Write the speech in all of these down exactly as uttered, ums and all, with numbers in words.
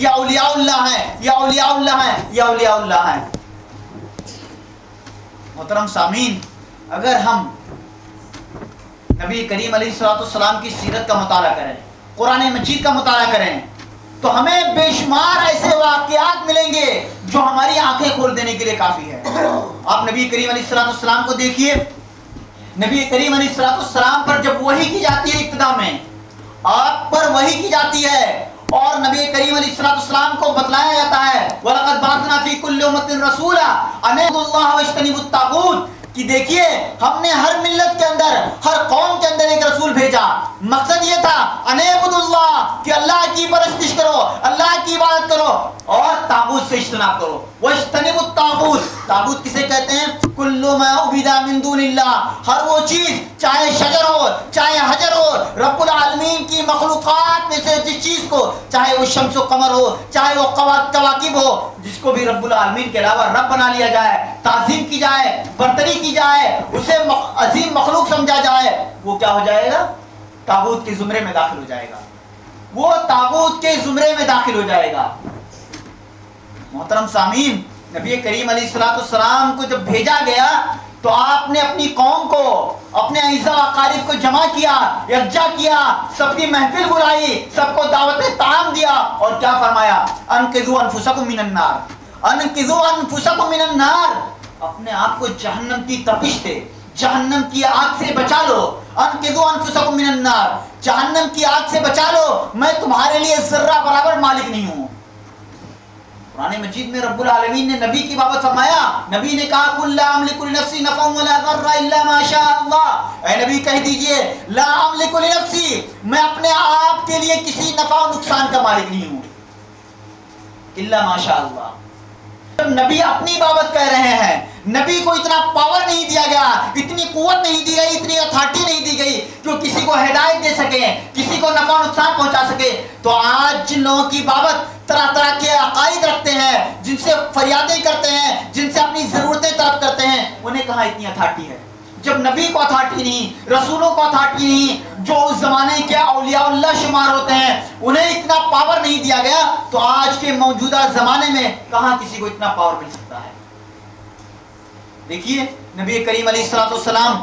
या औलियाउल्लाह है या औलियाउल्लाह है या औलियाउल्लाह है। मोहतरम सामीन, अगर हम नबी करीम अलैहिस्सलाम की सीरत का मुताला करें, कुरान मजीद का मुताला करें, तो हमें बेशुमार ऐसे वाक़ियात मिलेंगे जो हमारी आंखें खोल देने के लिए काफ़ी है। आप नबी करीम अलैहिस्सलाम को देखिए, नबी करीम अलैहिस्सलाम पर जब वही की जाती है, इब्तिदा में आप पर वही की जाती है और नबी करीम अलैहिस्सलाम को बतलाया जाता है वलक़द बाअसना फ़ी कुल्लि उम्मतिन रसूला अन अब्दुल्लाह वज्तनिबुत तागूत, कि देखिए हमने हर मिल्लत के अंदर, हर कौम के अंदर एक रसूल भेजा। मकसद ये था अनेबुदुल्लाह, कि अल्लाह की परस्तिश करो, अल्लाह की इबादत करो और ताबूत से इज्तनाब करो। वज्तनिबुत तागूत, ताबूत किसे कहते हैं? कुल्लु मा उबिदा मिन दूनिल्लाह, हर वो चीज़, चाहे शजर हो चाहे हजर हो, रब्बुल आलमीन की मखलूक़ात में से जिस चीज़ को, चाहे वो शम्स व कमर हो, चाहे वो कवाकिब हो, जिसको भी रब्बुल आलमीन के अलावा रब बना लिया जाए, ताज़ीम की जाए, बर्तरी की जाए, उसे अजीम मखलूक समझा जाए, वो क्या हो जाएगा? ताबूत के जुमरे में दाखिल हो जाएगा, वो ताबूत के जुमरे में दाखिल हो जाएगा। मोहतरम सामीन, नबी करीम अलैहिस्सलाम को जब भेजा गया तो आपने अपनी कौम को, अपने अइज़ा अक़ारिब को जमा किया, यकजा किया, सबकी महफिल बुलाई, सबको दावत ताम दिया और क्या फरमाया? अनक़िज़ू अनफुसकुम मिनन नार, अनक़िज़ू अनफुसकुम मिनन नार, अपने आप को जहन्नम की तपिश से, जहन्नम की आग से बचा लो। अनक़िज़ू अनफुसकुम मिनन नार, जहन्नम की आग से बचा लो, मैं तुम्हारे लिए ज़र्रा बराबर मालिक नहीं हूँ। कुरान मजीद में रब्बुल आलमीन ने नबी की बाबत फरमाया, नबी ने कहा कुल ला अमलिकु लिनफ्सी नफ़अन वला ज़र्रा इल्ला मा शा अल्लाह, ऐ नबी कह दीजिए ला अमलिकु लिनफ्सी, मैं अपने आप के लिए किसी नफ़ा और नुकसान का मालिक नहीं हूँ, इल्ला मा शा अल्लाह। जब नबी अपनी बाबत कह रहे हैं, नबी को इतना पावर नहीं दिया गया, इतनी कुव्वत नहीं दी गई, इतनी अथॉरिटी नहीं दी गई कि वो किसी को हिदायत दे सके, किसी को नफा नुकसान पहुंचा सके। तो आज जिन लोगों की बाबत तरह तरह के अकायद रखते हैं, जिनसे फरियादें करते हैं, जिनसे अपनी ज़रूरतें तलब करते हैं, उन्हें कहाँ इतनी अथॉरिटी है? जब नबी को अथॉरिटी नहीं, रसूलों को अथॉरिटी नहीं, जो उस जमाने के औलियाउल्लाह शुमार होते हैं, उन्हें इतना पावर नहीं दिया गया, तो आज के मौजूदा जमाने में कहाँ किसी को इतना पावर मिल सकता है? देखिए नबी करीम अलैहिस्सलाम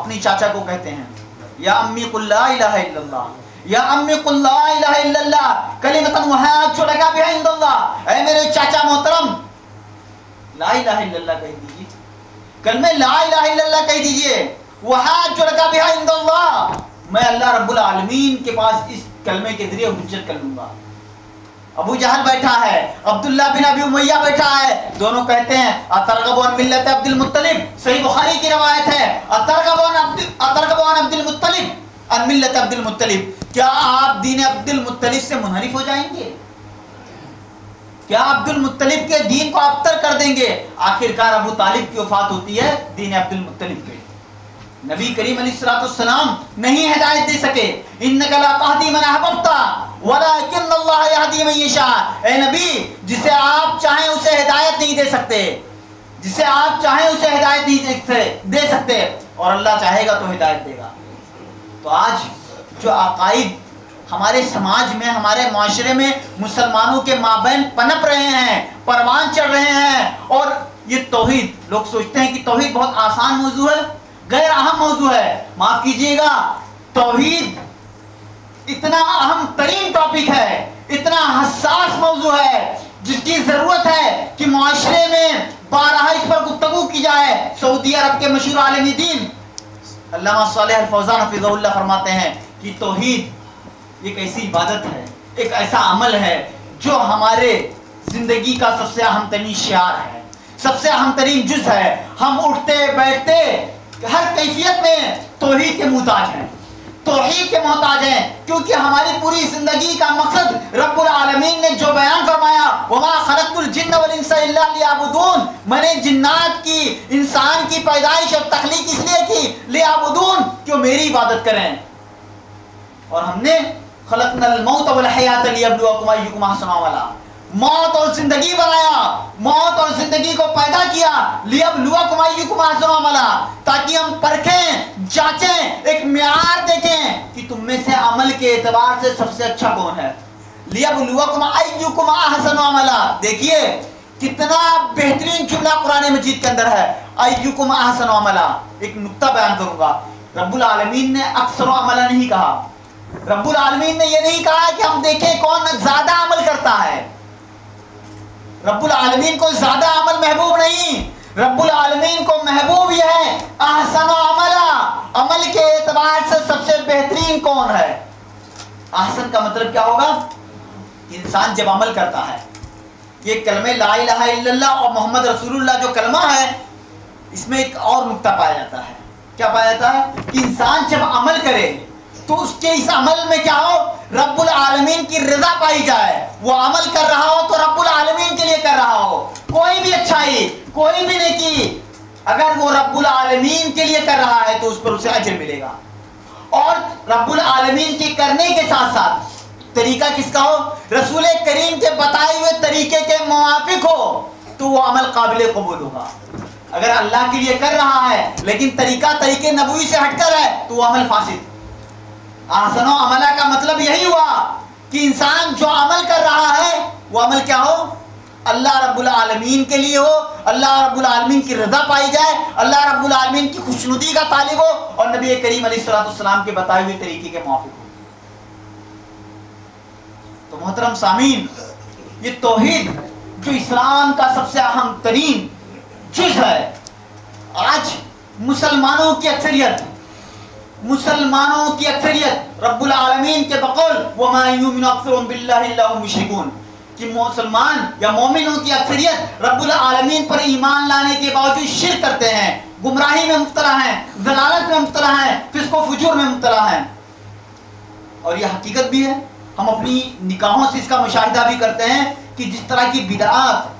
अपनी चाचा को कहते हैं या अम्मी कुल ला इलाहा इल्लल्लाह, या अम्मी कुल ला इलाहा इल्लल्लाह कलिमतन उहाज्जुलका बिहा इंदल्लाह, ऐ मेरे चाचा मोहतरम ला इलाहा इल्लल्लाह कह दीजिए, कल में ला इलाहा इल्लल्लाह कह दीजिए, वहाज्जुलका बिहा इंदल्लाह, मैं अल्लाह रब्बुल आलमीन के पास इस कलमे के जरिए हुज्जत कर लूंगा। अबू जहल बैठा है, अब्दुल्ला बिन अबी उमैया बैठा है, दोनों कहते हैं अतरगबु अन मिल्लत अब्दुल मुत्तलिब, सही बुखारी की रवायत है, अतरगबु अन अतरगबु अन अब्दुल मुत्तलिब अन मिल्लत अब्दुल मुत्तलिब, क्या आप दीन अब्दुल मुत्तलिब से मुनहरिफ हो जाएंगे? क्या अब्दुल मुत्तलिब के दीन को आप तर कर देंगे? आखिरकार अबू तालिब की वफात होती है दीन अब्दुल मुत्तलिब के, नबी करीम अलैहिस्सलाम नहीं हिदायत दे सके। इन्नका ला तहदी मन अहबब्ता वलाकिन अल्लाह यहदी मन यशा, ए नबी जिसे आप चाहें उसे हिदायत नहीं दे सकते, जिसे आप चाहें उसे हिदायत नहीं दे सकते, और अल्लाह चाहेगा तो हिदायत देगा। तो आज जो अक़ाइद हमारे समाज में, हमारे माशरे में मुसलमानों के माबैन पनप रहे हैं, परवान चढ़ रहे हैं, और ये तौहीद, लोग सोचते हैं कि तौहीद बहुत आसान मौजू है, गैर अहम मौजू है। माफ कीजिएगा, तौहीद इतना अहम तरीन टॉपिक है, इतना हसास मौजू है, जिसकी जरूरत है कि माशरे में बारहा इस पर गुफ्तगू की जाए। सऊदी अरब के मशहूर आलिम दीन अल्लामा सालेह अल फौज़ान हफ़िज़हुल्लाह फरमाते हैं कि तौहीद एक ऐसी इबादत है, एक ऐसा अमल है जो हमारे जिंदगी का सबसे अहम तरीन शियार है, सबसे अहम तरीन जुज़ है। हम उठते बैठते हर कैफियत में तौहीद के मोहताज हैं, तौहीद के मोहताज हैं, क्योंकि हमारी पूरी जिंदगी का मकसद रब्बुल आलमीन ने जो बयान फरमाया वमा खलक़तुल जिन्न वल इंसा इल्ला लियाबुदून, मैंने जिन्नात की, इंसान की पैदाइश और तख्लीक इसलिए की लियाबुदून, कि वो मेरी इबादत करें, और हमने खलक़नल मौत वल हयात लियब्लुवकुम अय्युकुम अहसनु अमला, मौत और जिंदगी बनाया, मौत और जिंदगी को पैदा किया लियब्लुवकुम अय्युकुम अहसनु अमला, ताकि हम परखें, जांचें, एक म्यार देखें कि तुम में से अमल के एतबार से सबसे अच्छा कौन है। देखिए कितना बेहतरीन जुमला कुरान मजीद के अंदर है। अय्युकुम अहसनु अमला। एक नुक्ता बयान करूंगा, रब्बुल आलमीन ने अक्सर अमला नहीं कहा। रब्बुल आलमीन ने यह नहीं कहा कि हम देखें कौन ज्यादा अमल करता है। रब्बुल आलमीन को ज्यादा अमल महबूब नहीं, रब्बुल आलमीन को महबूब यह है अहसनु अमला, अमल के एतबार से सबसे बेहतरीन कौन है। अहसन का मतलब क्या होगा? इंसान जब अमल करता है, ये कलमे ला इलाहा इल्लल्लाह और मोहम्मद रसूलुल्लाह जो कलमा है, इसमें एक और नुक्ता पाया जाता है। क्या पाया जाता है? कि इंसान जब अमल करे तो उसके इस अमल में क्या हो, रब्बुल आलमीन की रजा पाई जाए। वो अमल कर रहा हो तो रब्बुल आलमीन के लिए कर रहा हो। कोई भी अच्छाई, कोई भी नेकी अगर वो रब्बुल आलमीन के लिए कर रहा है तो उस पर उसे अजर मिलेगा। और रब्बुल आलमीन के करने के साथ साथ तरीका किसका हो, रसूल करीम के बताए हुए तरीके के मुवाफिक हो तो वो अमल काबिल कबूल होगा। अगर अल्लाह के लिए कर रहा है लेकिन तरीका तरीके नबूवी से हटकर है तो वो अमल फासिद। आसनो अमला का मतलब यही हुआ कि इंसान जो अमल कर रहा है वो अमल क्या हो, अल्लाह रब्बुल आलमीन के लिए हो, अल्लाह रब्बुल आलमीन की रजा पाई जाए, अल्लाह रब्बुल आलमीन की खुशनुदी का तालिब हो और नबी करीम अलैहिस्सलाम के बताए हुए तरीके के मुवाफिक हो। तो मोहतरम सामीन, ये तौहीद जो इस्लाम का सबसे अहम तरीन चीज है, आज मुसलमानों की अक्सरियत मुसलमानों की अक्सरियत रब्बुल आलमीन के बकौल वमा युमिनु अक्सरुहुम बिल्लाहि इल्ला हुम मुशरिकून कि मुसलमान या मोमिनों की अक्सरियत रब्बुल आलमीन पर ईमान लाने के बावजूद शिर्क करते हैं, गुमराही में मुब्तला हैं, ज़लालत में मुब्तला हैं, फिस्को फुजूर में मुब्तला हैं। और यह हकीकत भी है, हम अपनी निकाहों से इसका मुशाहिदा भी करते हैं कि जिस तरह की बिदअत,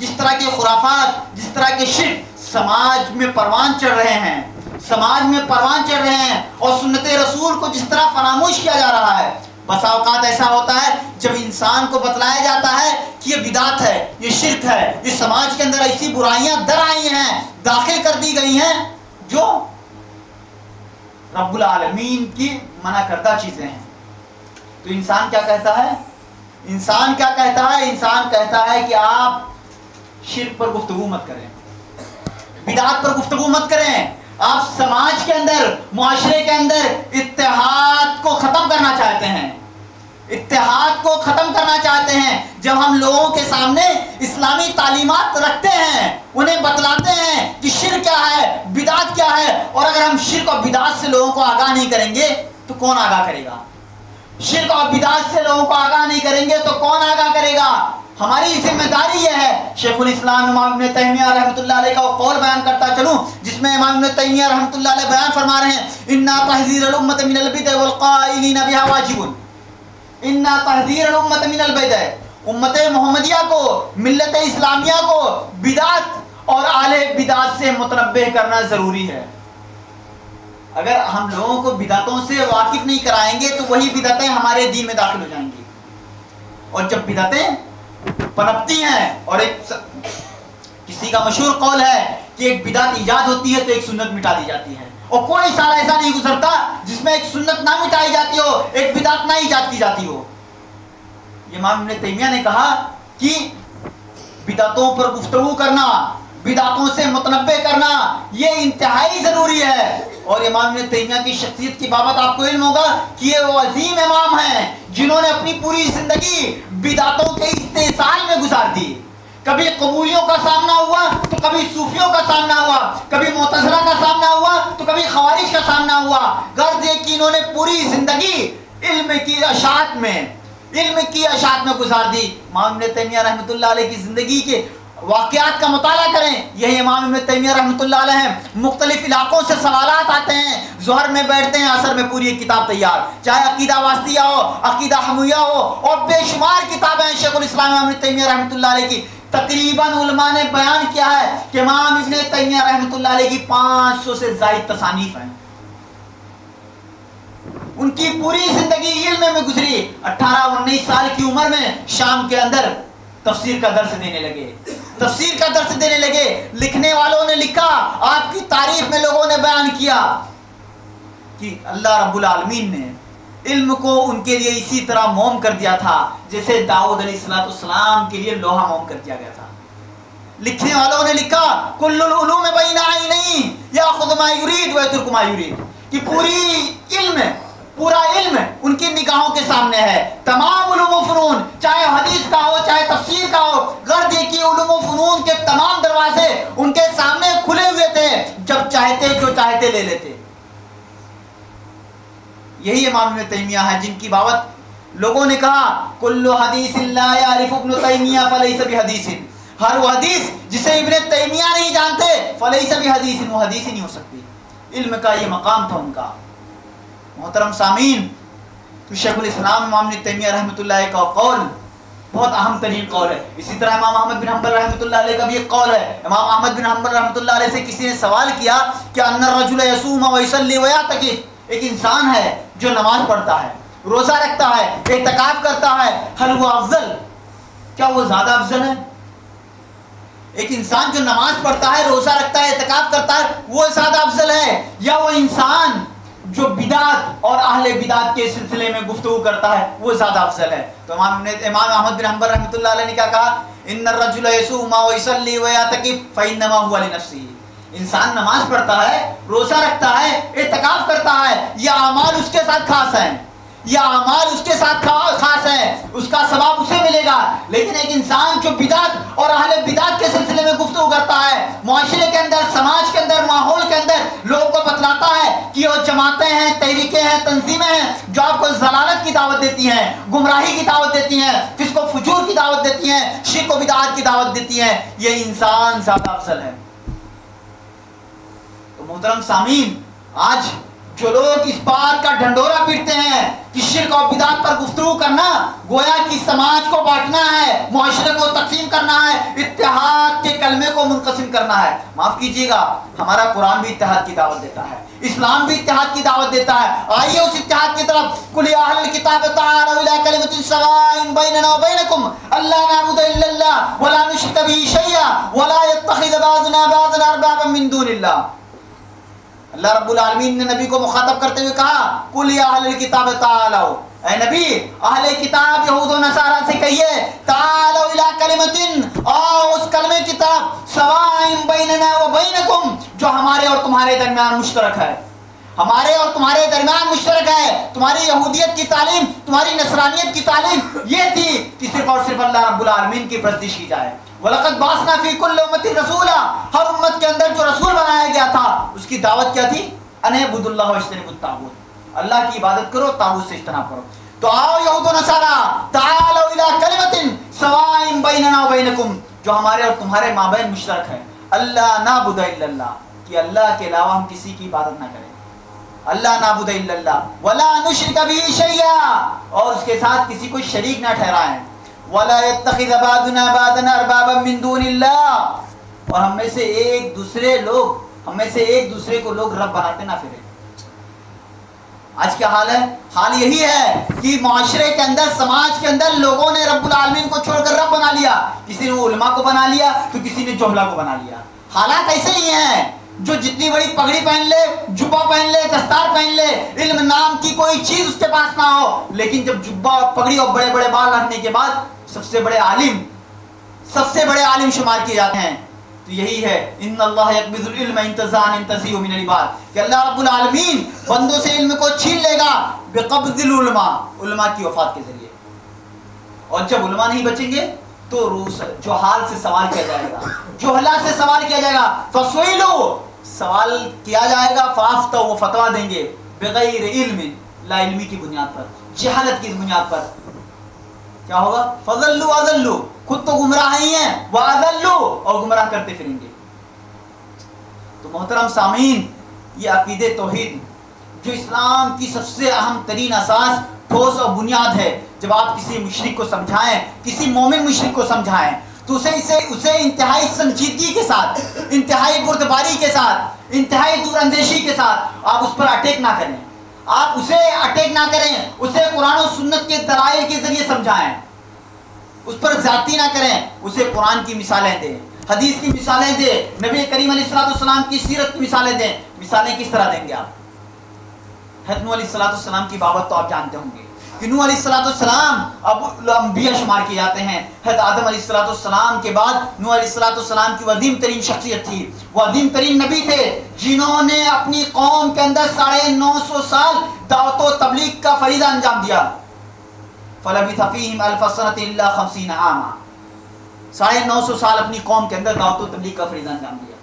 जिस तरह के खुराफात, जिस तरह के शिर्क समाज में परवान चढ़ रहे हैं, समाज में परवान चढ़ रहे हैं और सुन्नत रसूल को जिस तरह फरामोश किया जा रहा है। बसा औकात ऐसा होता है जब इंसान को बतलाया जाता है कि ये बिदात है, ये शिर्क है, ये समाज के अंदर ऐसी बुराइयां दर आई हैं, दाखिल कर दी गई हैं जो रब्बुल आलमीन की मना करदा चीजें हैं। तो इंसान क्या कहता है, इंसान क्या कहता है इंसान कहता है कि आप शिर्क पर गुफ्तगू मत करें, बिदात पर गुफ्तगू मत करें। आप समाज के अंदर, मुआशरे के अंदर इत्तेहाद को खत्म करना चाहते हैं, इत्तेहाद को खत्म करना चाहते हैं। जब हम लोगों के सामने इस्लामी तालीमात रखते हैं, उन्हें बतलाते हैं कि शिर्क क्या है, बिदात क्या है, और अगर हम शिर्क और बिदात से लोगों को आगाह नहीं करेंगे तो कौन आगाह करेगा? शिर्क और बिदात से लोगों को आगाह नहीं करेंगे तो कौन आगाह करेगा? हमारी जिम्मेदारी यह है। शेखुल इस्लाम इमाम इब्न तैमिया रहमतुल्लाह अलैह का वो कौल बयान करता चलूं जिसमें इमाम इब्न तैमिया रहमतुल्लाह अलैह बयान फरमा रहे हैं, इन्ना तहज़ीरुल उम्मत मिनल बिदअ वल क़ाइलीन बिहा वाजिबुन। इन्ना तहज़ीरुल उम्मत मिनल बिदअ, उम्मत मोहम्मदिया को, मिल्लत इस्लामिया को बिदात और आले बिदात से मुतनब्बे करना जरूरी है। अगर हम लोगों को बिदातों से वाकिफ नहीं कराएंगे तो वही बिदातें हमारे दीन में दाखिल हो जाएंगी। और जब बिदातें पनपती हैं, और एक स... किसी का मशहूर कौल है कि एक बिदात ईजाद होती है तो एक सुन्नत मिटा दी जाती है, और कोई साल ऐसा नहीं गुजरता जिसमें एक सुन्नत ना मिटाई जाती हो, एक बिदात ना ईजाद की जाती हो। इमाम इब्न तैमिया ने कहा कि बिदातों पर गुफ्तगू करना, बिदातों से मुतनब्बे करना ये इंतहाई जरूरी है। और इमाम इब्न तैमिया की शख्सियत की बाबत आपको इल्म होगा कि ये वो अजीम इमाम हैं जिन्होंने अपनी पूरी जिंदगी बिदातों के इस्तेसाल में गुजार दी। कभी कबूलियों का सामना हुआ तो कभी सूफियों का सामना हुआ, कभी मुतज़िला का सामना हुआ तो कभी खवारिज का सामना हुआ। गर्ज ये कि इन्होंने पूरी जिंदगी इल्म की अशात में इल्म की अशात में गुजार दी। इमाम इब्न तैमिया रहमतुल्लाह अलैह की जिंदगी के वाक़ियात का मुताला करें। यही इमाम इब्न तैमिया रहमतुल्लाह अलैह मुख्तलिफ इलाकों से सवालात आते हैं, जोहर में बैठते हैं, असर में पूरी एक किताब तैयार, चाहे अकीदा वास्तिया हो, अकीदा हमिया हो, और बेशुमार किताबें हैं। शेखुल इस्लाम इमाम इब्न तैमिया रहमतुल्लाह अलैह की तकरीबन उलमा ने बयान किया है कि इमाम इब्न तैमिया रहमतुल्लाह अलैह की पाँच सौ से ज़ायद तसानीफ हैं। उनकी पूरी जिंदगी इल्म में गुजरी। अट्ठारह उन्नीस साल की उम्र में शाम के अंदर तफसीर का दर्श देने लगे, तफसीर का दर्श देने लगे। लिखने वालों ने लिखा, आपकी तारीफ में लोगों ने बयान किया कि अल्लाह रब्बुल आलमीन ने इल्म को उनके लिए इसी तरह मोम कर दिया था जैसे दाऊद अलैहिस्सलाम के लिए लोहा मोम कर दिया गया था। लिखने वालों ने लिखा कुल्लुल उलूम बैना नहीं या खुद मायूरीद वतुर्क मायूरीद कि पूरी इल्म पूरा इल्म उनकी निगाहों के सामने है। तमाम उलूम व फ़नून चाहे हदीस का हो चाहे तफसीर का हो गर्द की उलूम व फ़नून के तमाम दरवाजे उनके सामने खुले हुए थे। जब चाहते जो चाहते ले लेते। यही इमाम इब्न तैमिया है जिनकी बाबत लोगों ने कहा कुल्लु हदीस ला यारिफु इब्न तैमिया फलैसा बिहदीस, हर वो हदीस जिसे इब्न तैमिया नहीं जानते फलैसा बिहदीस वो हदीस ही नहीं हो सकती। इल्म का ये मकाम था उनका। मोहतरम सामीन, तो शेखुल इस्लाम इमाम इब्न तैमिया रहमतुल्लाह का कौल बहुत अहम तरीन कौल है। इसी तरह इमाम अहमद बिन हम्बल रहमतुल्लाह अलैह का भी एक कौल है। इमाम अहमद बिन हम्बल रहमतुल्लाह अलैह से किसी ने सवाल किया कि अन्नर रजुल यसुम व यसल्ली व यातकिफ, एक इंसान है जो नमाज पढ़ता है रोज़ा रखता है एतकाफ करता है, हल वो अफजल, क्या वो ज़्यादा अफजल है? एक इंसान जो नमाज पढ़ता है रोज़ा रखता है एतकाफ करता है वो ज़्यादा अफजल है या वो इंसान जो बिदात और अहले बिदात के सिलसिले में गुफ्तगू करता है वो ज्यादा अफजल है? तो इमाम ने इमाम अहमद बिन हम्बल रहमतुल्लाह अलैह ने क्या कहा, इन्नर रजुल यसुम व यसल्ली व यातकिफ फइन्नमा हुवा लिनफ्सी, इंसान नमाज पढ़ता है रोजा रखता है एतकाफ करता है यह अमाल उसके साथ खास हैं यह अमाल उसके साथ खास है उसका सवाब उसे मिलेगा। लेकिन एक इंसान जो बिदात और अहले बिदात के सिलसिले में गुफ्तगू करता है मुआशरे के अंदर समाज के अंदर माहौल के अंदर लोगों को बतलाता है कि वो जमातें हैं तहरीकें हैं तंजीमें हैं जो आपको जलालत की दावत देती हैं गुमराही की दावत देती हैं फिस्को फजूर की दावत देती हैं शिर्क व बिदअत की दावत देती हैं, ये इंसान ज्यादा अफजल है। तो मोहतरम सामीन, आज जो लोग इस बात का ढंडोरा पीटते हैं कि शिर्क और बिदअत पर गुफ्तगू करना गोया कि समाज को बांटना है मुआशरे को तकसीम करना है इत्तेहाद के कलमे को मुनक़सिम करना है, माफ कीजिएगा हमारा कुरान भी इत्तेहाद की दावत देता है इस्लाम भी इत्तेहाद की दावत देता है। आइए उस इत्तेहाद की तरफ। कुल या अहल किताब तआलू इला कलिमतिन सवाइन बैनना व बैनकुम अल्ला नअबुद इल्लल्लाह व ला नुश्रिक बिही शैया व ला यत्तखिज़ बा'दुना बा'दन अरबाबन मिन दूनिल्लाह। अल्लाह रब्बुल आलमीन ने नबी को मुखातब करते हुए कहा कुल या अहल किताब तआलू, ऐ नबी अहले किताब यहूद और नसारा से कहिए तआलू इला कलिमतिन, आओ उस कलमे की तरफ सवाइन बैनना व बैनकुम, जो हमारे और तुम्हारे दरमियान मुश्तरक है हमारे और तुम्हारे दरमियान मुश्तरक है। तुम्हारी यहूदियत की तालीम तुम्हारी नसरानियत की तालीम ये थी कि सिर्फ और सिर्फ अल्लाह रब्बुल आलमीन की परस्तिश की जाए। वलक़द बासना फी कुल्ल उम्मतिन रसूला, हर उम्मत के अंदर जो रसूल बनाया गया था उसकी दावत क्या थी, अनइबुदुल्लाह वज्तनिबुत तागूत, अल्लाह की इबादत करो तागूत से इज्तनाब करो। तो आओ यहूद और नसारा तआलू इला कलिमतिन सवाइन बैनना व बैनकुम, जो हमारे और तुम्हारे माबैन मुश्तरक है अल्लाह नअबुद इल्लल्लाह, कि अल्लाह के अलावा हम किसी की इबादत ना करें अल्लाह नअबुद इल्लल्लाह वला नुश्रिक बिही शैया, और उसके साथ किसी को शरीक ना ठहराएं वला यत्तखिज़ बा'दुना बा'दन अरबाबन मिन दूनिल्लाह, और हम में से एक दूसरे लोग हम में से एक दूसरे को लोग रब बनाते ना फिरें। आज क्या हाल है? हाल यही है कि माशरे के अंदर समाज के अंदर लोगों ने रब्बुल आलमीन को छोड़कर रब बना लिया। किसी ने उलमा को बना लिया तो किसी ने जोहला को बना लिया। हालात ऐसे ही हैं जो जितनी बड़ी पगड़ी पहन ले जुब्बा पहन ले दस्तार पहन ले इल्म नाम की कोई चीज उसके पास ना हो, लेकिन जब जुब्बा और पगड़ी और बड़े बड़े बाल रखने के बाद सबसे बड़े आलिम सबसे बड़े आलिम शुमार किए जाते हैं। तो यही है इन्ना अल्लाह यक़बिज़ुल इल्म इंतज़ान इंतज़ीउ मिनल इबाद, कि अल्लाह रब्बुल आलमीन बंदों से इल्म को छीन लेगा बिक़ब्ज़िल उलमा, उलमा की वफ़ात के जरिए। और जब उलमा नहीं बचेंगे तो रूस जो हाल से सवाल किया जाएगा जोहला से सवाल किया जाएगा फसुइलो सवाल किया जाएगा फाफ, तो वो फतवा देंगे बगैर इल्म ला इल्मी की बुनियाद पर जहालत की बुनियाद पर क्या होगा, फजल्लू अजल्लू, खुद तो गुमराह ही हैं व अजल्लू, और गुमराह करते फिरेंगे। तो मोहतरम सामीन, ये अकीदे तौहीद जो इस्लाम की सबसे अहम तरीन असास ठोस और बुनियाद है। जब आप किसी मुशरिक को समझाएं किसी मोमिन मुशरिक को समझाएं तो उसे इसे उसे इंतहाई संजीदगी के साथ इंतहाई बुर्दबारी के साथ इंतहाई दूरअंदेशी के साथ आप उस पर अटैक ना करें आप उसे अटैक ना करें उसे कुरान और सुन्नत के दलाइल के जरिए समझाएं, उस पर ज़्यादती ना करें, उसे कुरान की मिसालें दें हदीस की मिसालें दें नबी करीम अलैहि सलाम की सीरत की मिसालें दें। मिसालें किस तरह देंगे आप, हजरत नूह अलैहिस्सलाम की बाबत तो आप जानते होंगे कि नूह अलैहिस्सलाम अब अंबिया शुमार किए जाते हैं। हज़रत आदम अलैहिस्सलाम के बाद नूह अलैहिस्सलाम की अदीम तरीन शख्सियत थी, वो अदीम तरीन नबी थे जिन्होंने अपनी कौम के अंदर साढ़े नौ सौ साल दावत व तबलीग का फरीदा अंजाम दिया। फलबिथ फीहिम अल्फ सनह इल्ला खमसीना आमा, साढ़े नौ सौ साल अपनी कौम के अंदर दावत व तबलीग का फरीदा अंजाम दिया।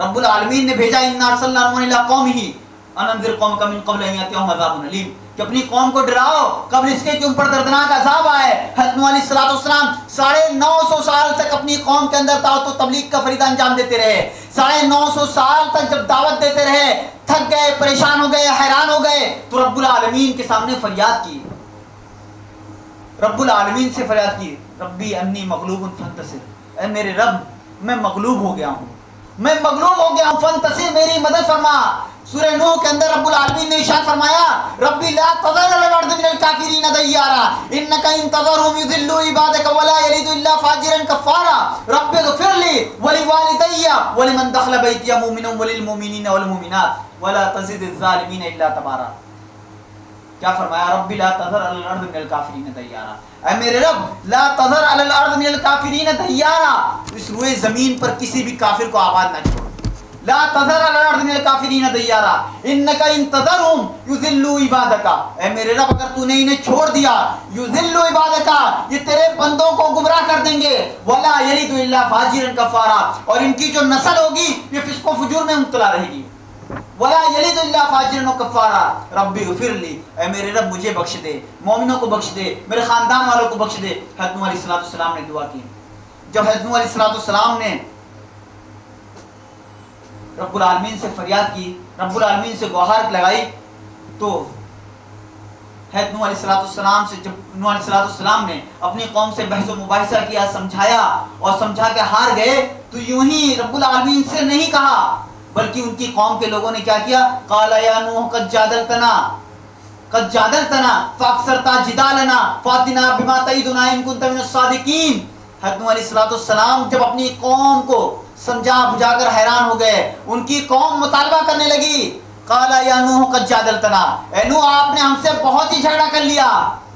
रब्बुल आलमीन ने भेजा इन्ना अर्सलनाहु इला कौमिही अनज़िर कौमका मिन क़ब्ल अन यअतियहम अज़ाबुन अलीम, कि अपनी कौम को डराओ कब इसके कि उन पर दर्दनाक अज़ाब आए। हज़रत नूह अलैहिस्सलाम साढ़े नौ सौ साल तक अपनी कौम के अंदर दावत व तबलीग का फरीदा अंजाम देते रहे। साढ़े नौ सौ साल तक जब दावत देते रहे, थक गए, परेशान हो गए, हैरान हो गए, तो रब्बुल आलमीन के सामने फरियाद की, रब्बुल आलमीन से फरियाद की, रब्बी अन्नी मग़लूबुन फ़न्तसिर, ऐ मेरे रब मैं मग़लूब हो गया हूँ, मैं मग़लूब हो गया हूँ, फ़न्तसिर मेरी मदद फरमा। सूरह नूह के अंदर रब्बुल आलमीन ने इरशाद फरमाया, रब्बी ला तज़र अल अर्ज़ मिनल काफ़िरीन दय्यारा इन्नका इन तज़रहुम युज़िल्लू इबादक वला यलिदू इल्ला फ़ाजिरन कफ़ारा रब्बिग़फ़िर ली व लिवालिदय्या व लिमन दख़ल बैतिया मुमिनन व लिल मुमिनीन वल मुमिनात वला तज़िदिज़ ज़ालिमीन इल्ला तबारा। क्या फरमाया? रब्बी ला तज़र अल अर्ज़ मिनल काफ़िरीन दय्यारा, ऐ मेरे रब ला तज़र अल अर्ज़ मिनल काफ़िरीन दय्यारा, इस रुए ज़मीन पर किसी भी काफिर को आबाद न छोड़। ला तज़र अल अर्ज़ मिनल काफ़िरीन दय्यारा इन्नका इन तज़रहुम युज़िल्लू इबादका, ऐ मेरे रब अगर तूने इन्हें छोड़ दिया, युज़िल्लू इबादका ये तेरे बंदों को गुमराह कर देंगे, वला यलिदु इल्ला फ़ाजिरन कफ़ारा, और इनकी जो नस्ल होगी ये फ़िस्क़ व फ़ुजूर में मुब्तला रहेगी। वला यलिदु इल्ला फ़ाजिरन कफ़ारा रब्बिग़फ़िर ली, ऐ मेरे रब मुझे बख्श दे, मोमिनों को बख्श दे, मेरे ख़ानदान वालों को बख्श दे। हज़रत नूह अलैहिस्सलाम ने दुआ की। जब हज़रत नूह अलैहिस्सलाम ने रब्बुल आलमीन से फरियाद की, रब्बुल आलमीन से गुहार लगाई, तो हज़रत नूह अलैहिस्सलाम से जब नूह अलैहिस्सलाम ने अपनी कौम से बहस मुबाहिसा किया, समझाया और समझा के हार गए, तो यूं ही रब्बुल आलमीन से नहीं कहा, बल्कि उनकी कौम के लोगों ने क्या किया? क़ाला या नूह क़द जादलतना क़द जादलतना फ़अक्सरता जिदालना फ़अतिना बिमा तईदुना इन कुन्ता मिनस सादिकीन। हज़रत नूह अलैहिस्सलाम जब अपनी कौम को समझा बुझाकर हैरान हो गए, उनकी कौम मुतालबा करने लगी, काला या नूह कद जादलतना, ऐ नूह आपने हमसे बहुत ही झगड़ा कर लिया,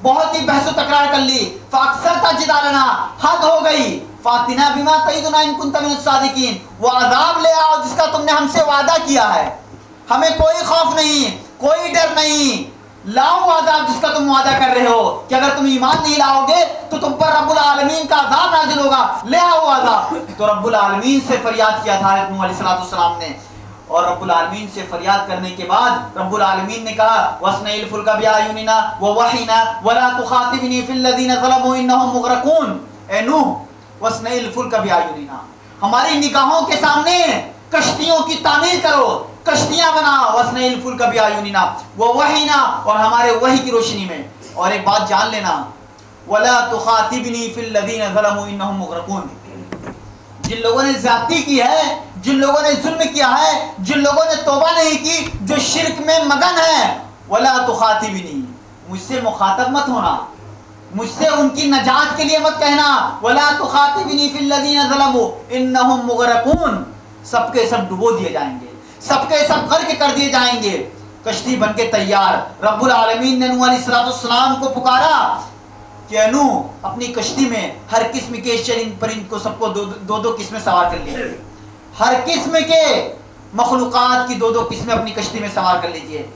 बहुत ही बहसो तकरार कर ली, फाक्सरता जिदालना हद हो गई, फातिना बिमा तईदुना इन कुन्ता मिनस सादिकीन, वो अजाब ले आओ जिसका तुमने हमसे वादा किया है, हमें कोई खौफ नहीं, कोई डर नहीं, लाओ आजाब जिसका तुम वादा कर रहे हो कि अगर तुम ईमान नहीं लाओगे तो तुम पर रब्बुल आलमीन का आजाब नाजिल होगा, ले आओ आजाब। तो रब्बुल आलमीन से फरियाद किया था हज़रत नूह अलैहिस्सलाम ने, और रब्बुल आलमीन से फरियाद करने के बाद रब्बुल आलमीन ने कहा, वस्नइल फुल्का बिआयुनिना व वहीना वला तुखातिबनी फिल लजीना ज़लमू इन्नहुम मुगरकून, ऐ नूह वस्नइल फुल्का बिआयुनिना, हमारी निगाहों के सामने कश्तियों की तामीर करो, कश्तियां बनाओ, वस्नइल फुल्का बिआयुनिना व वहीना, और हमारे वही की रोशनी में। और एक बात जान लेना, वला तुखातिबनी फिल लजीना ज़लमू इन्नहुम मुगरकून, जिन लोगों ने ज़्यादती की है, जिन लोगों ने जुल्म किया है, जिन लोगों ने तौबा नहीं की, जो शिरक में मगन है, वला तुखातिबनी, मुझसे मुखातब मत होना, मुझसे उनकी नजात के लिए मत कहना, वला तुखातिबनी फिल लजीना ज़लमू इन्नहुम मुगरकून, सबके सब डुबो दिए जाएंगे, सबके सब गर्क कर दिए जाएंगे। कश्ती बनके तैयार, रब्बुल आलमीन ने नूह अलैहिस्सलाम को पुकारा कि नूह अपनी कश्ती में हर किस्म के चरिंद परिंद को सबको दो दो, दो किस्में सवार कर लीजिए, हर किस्म के मखलूक़ात की दो दो किस्में अपनी कश्ती में सवार कर लीजिए,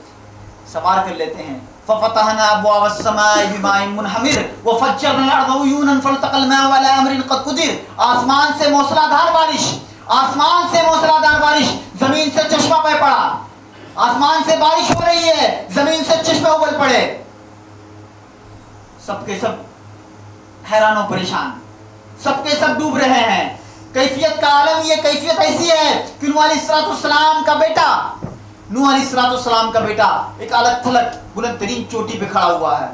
सवार कर लेते हैं। फफ़तहना अबवाब अस्समाए बिमाइन मुनहमिर व फज्जरना अल-अर्ज़ उयूनन फ़ल्तक़ल माउ अला अमरिन क़द क़ुदिर, आसमान से मौसलाधार बारिश, आसमान से मौसलाधार बारिश, जमीन से चश्मा बह पड़ा, आसमान से बारिश हो रही है, जमीन से चश्मे उबल पड़े, सबके सब हैरान और परेशान, सबके सब डूब रहे हैं। कैफियत का आलम ये कैफियत ऐसी है कि नूह अलैहिस्सलाम का बेटा नूह अलैहिस्सलाम का बेटा एक अलग थलग बुलंद तरीन चोटी पे खड़ा हुआ है।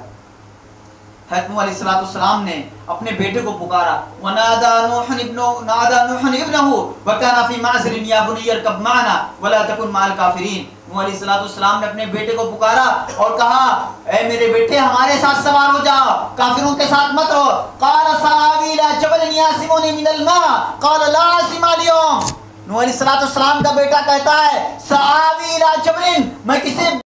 हज़रत नूह अलैहिस्सलाम ने अपने बेटे को पुकारा, वनादा नूहन इब्नो नादा नूहन इब्नहु वकाना फी माज़रिन या बुनय्या इरकब माना वला तकुन माल काफ़िरीन, नूह अलैहिस्सलाम ने अपने बेटे को पुकारा और कहा, ऐ मेरे बेटे हमारे साथ सवार हो जाओ, काफिरों के साथ मत रहो। क़ाल साअवी इला जबल यासिमुनी मिनल मा क़ाल ला आसिमा अल यौम, नूह अलैहिस्सलाम का बेटा कहता है, साअवी इला जबलिन, मैं किसी